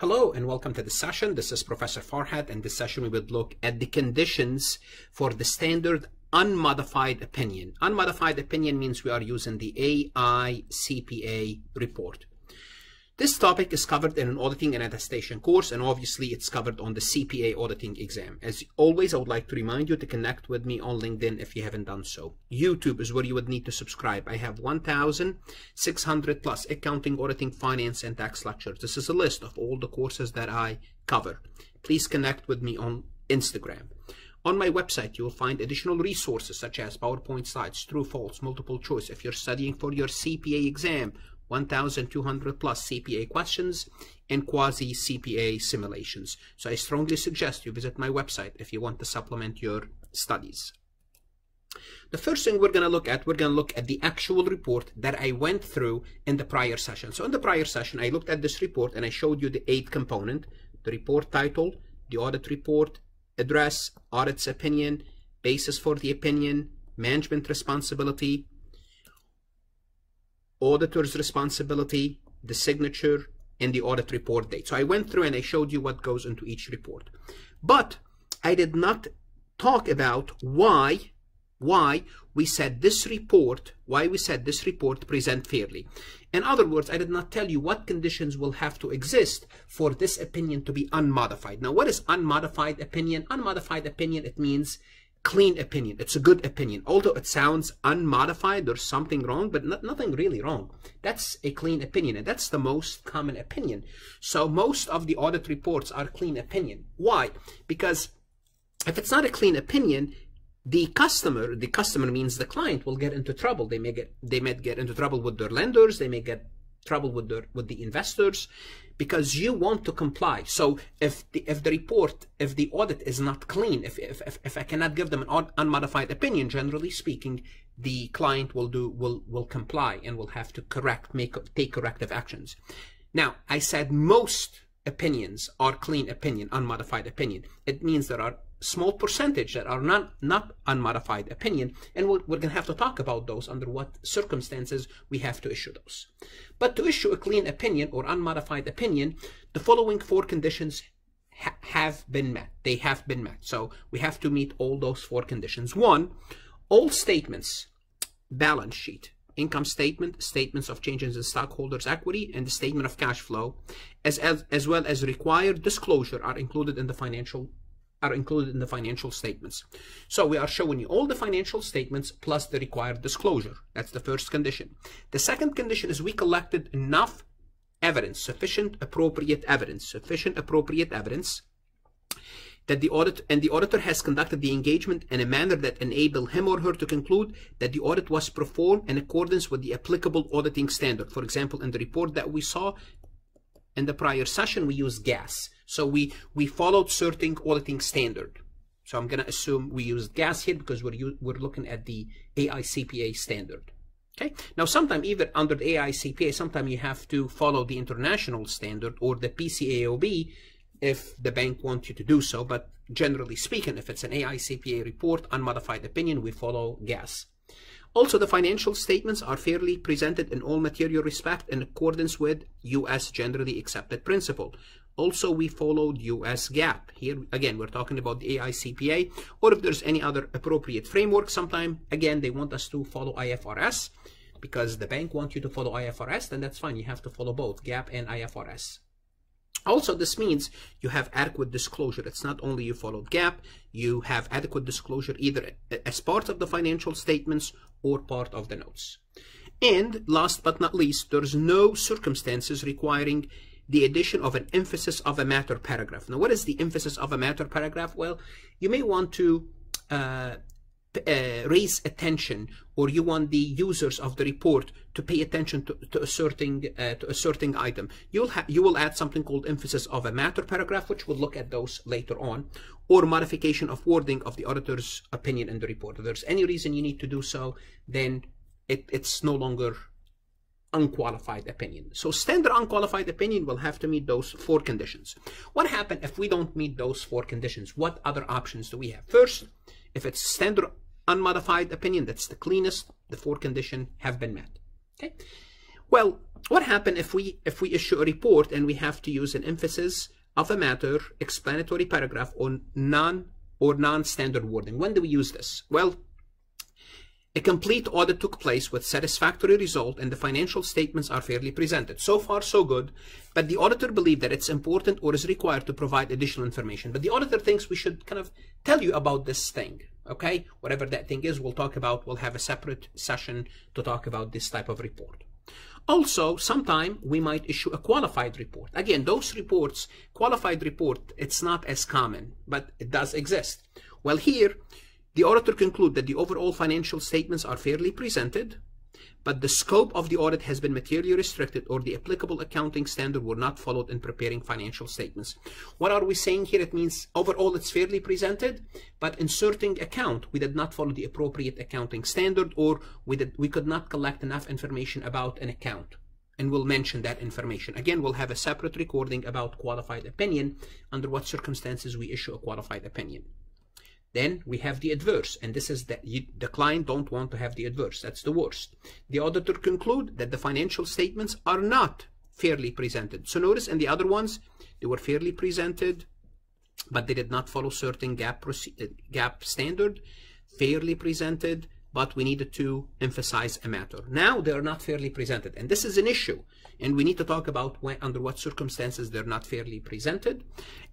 Hello and welcome to the session. This is Professor Farhat, and this session we will look at the conditions for the standard unmodified opinion. Unmodified opinion means we are using the AICPA report. This topic is covered in an auditing and attestation course, and obviously it's covered on the CPA auditing exam. As always, I would like to remind you to connect with me on LinkedIn if you haven't done so. YouTube is where you would need to subscribe. I have 1,600 plus accounting, auditing, finance, and tax lectures. This is a list of all the courses that I cover. Please connect with me on Instagram. On my website, you will find additional resources such as PowerPoint slides, true, false, multiple choice. If you're studying for your CPA exam, 1,200 plus CPA questions and quasi-CPA simulations. So I strongly suggest you visit my website if you want to supplement your studies. The first thing we're going to look at the actual report that I went through in the prior session. So in the prior session, I looked at this report and I showed you the 8 component: the report title, the audit report, address, audit's opinion, basis for the opinion, management responsibility, auditor's responsibility, the signature, and the audit report date. So I went through and I showed you what goes into each report. But I did not talk about why we said this report present fairly. In other words, I did not tell you what conditions will have to exist for this opinion to be unmodified. Now, what is unmodified opinion? Unmodified opinion, it means clean opinion. It's a good opinion. Although it sounds unmodified, there's something wrong, but nothing really wrong. That's a clean opinion, and that's the most common opinion. So most of the audit reports are clean opinion. Why? Because if it's not a clean opinion, the customer means the client, will get into trouble. They might get into trouble with their lenders. They may get trouble with the investors, because you want to comply. So if the audit is not clean, if I cannot give them an unmodified opinion, generally speaking, the client will comply and will have to take corrective actions. Now, I said most opinions are clean opinion, unmodified opinion. It means there are small percentage that are not unmodified opinion, and we're going to have to talk about those, under what circumstances we have to issue those. But to issue a clean opinion or unmodified opinion, the following 4 conditions have been met. They have been met. So we have to meet all those 4 conditions. 1, all statements, balance sheet, income statement, statements of changes in stockholders' equity, and the statement of cash flow, as well as required disclosure, are included in the financial statements. So we are showing you all the financial statements plus the required disclosure. That's the first condition. The second condition is we collected enough evidence, sufficient appropriate evidence, that the auditor has conducted the engagement in a manner that enable him or her to conclude that the audit was performed in accordance with the applicable auditing standard. For example, in the report that we saw in the prior session, we used GAS. So we followed certain auditing standard. So I'm going to assume we used GAS here because we're looking at the AICPA standard. Okay. Now, sometimes even under the AICPA, sometimes you have to follow the international standard or the PCAOB if the bank wants you to do so. But generally speaking, if it's an AICPA report, unmodified opinion, we follow GAS. Also, the financial statements are fairly presented in all material respect in accordance with U.S. generally accepted principle. Also, we followed U.S. GAAP. Here, again, we're talking about the AICPA, or if there's any other appropriate framework. Sometime, again, they want us to follow IFRS because the bank wants you to follow IFRS, then that's fine. You have to follow both GAAP and IFRS. Also, this means you have adequate disclosure. It's not only you followed GAAP, you have adequate disclosure either as part of the financial statements or part of the notes. And last but not least, there's no circumstances requiring the addition of an emphasis of a matter paragraph. Now, what is the emphasis of a matter paragraph? Well, you may want to raise attention, or you want the users of the report to pay attention to a certain item. You will add something called emphasis of a matter paragraph, which we'll look at those later on, or modification of wording of the auditor's opinion in the report. If there's any reason you need to do so, then it's no longer unqualified opinion. So standard unqualified opinion will have to meet those 4 conditions. What happens if we don't meet those 4 conditions? What other options do we have? First, if it's standard unmodified opinion, that's the cleanest, the 4 conditions have been met. Okay. Well, What happens if we issue a report and we have to use an emphasis of a matter, explanatory paragraph, on non-standard wording? When do we use this? Well, a complete audit took place with satisfactory result and the financial statements are fairly presented. So far, so good, but the auditor believed that it's important or is required to provide additional information. But the auditor thinks we should kind of tell you about this thing, okay? Whatever that thing is, we'll talk about, we'll have a separate session to talk about this type of report. Also, sometime we might issue a qualified report. Again, those reports, qualified report, it's not as common, but it does exist. Well, here, the auditor concludes that the overall financial statements are fairly presented, but the scope of the audit has been materially restricted or the applicable accounting standard were not followed in preparing financial statements. What are we saying here? It means overall it's fairly presented, but in certain account, we did not follow the appropriate accounting standard, or we could not collect enough information about an account. And we'll mention that information. Again, we'll have a separate recording about qualified opinion, under what circumstances we issue a qualified opinion. Then we have the adverse, and this is that the client don't want to have the adverse. That's the worst. The auditor conclude that the financial statements are not fairly presented. So notice in the other ones, they were fairly presented, but they did not follow certain GAAP standard, fairly presented, but we needed to emphasize a matter. Now they are not fairly presented, and this is an issue, and we need to talk about under what circumstances they're not fairly presented.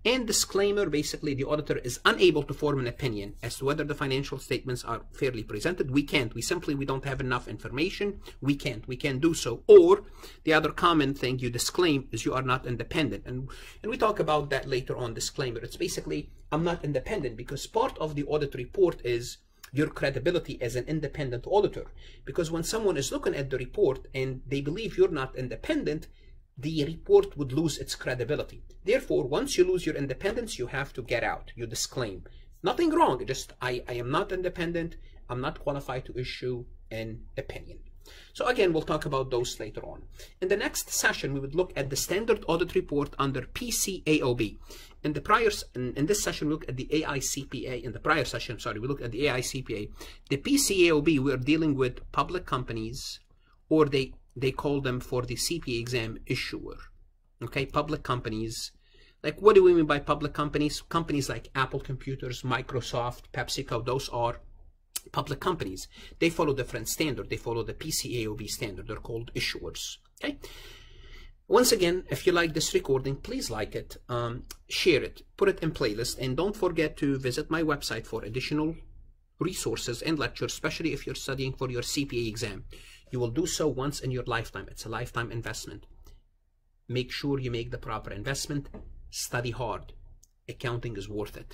And disclaimer, basically the auditor is unable to form an opinion as to whether the financial statements are fairly presented. We can't, we don't have enough information. We can't do so. Or the other common thing you disclaim is you are not independent. And we talk about that later on, disclaimer. It's basically, I'm not independent, because part of the audit report is your credibility as an independent auditor. Because when someone is looking at the report and they believe you're not independent, the report would lose its credibility. Therefore, once you lose your independence, you have to get out. You disclaim. Nothing wrong, just I am not independent. I'm not qualified to issue an opinion. So again, we'll talk about those later on. In the next session, we would look at the standard audit report under PCAOB. In this session, we look at the AICPA. In the prior session, sorry, we looked at the AICPA. The PCAOB, we're dealing with public companies, or they call them for the CPA exam issuer. Okay, public companies. Like, what do we mean by public companies? Companies like Apple Computers, Microsoft, PepsiCo, those are public companies. They follow different standard. They follow the PCAOB standard. They're called issuers. Okay. Once again, if you like this recording, please like it, share it, put it in playlist, and don't forget to visit my website for additional resources and lectures, especially if you're studying for your CPA exam. You will do so once in your lifetime. It's a lifetime investment. Make sure you make the proper investment. Study hard. Accounting is worth it.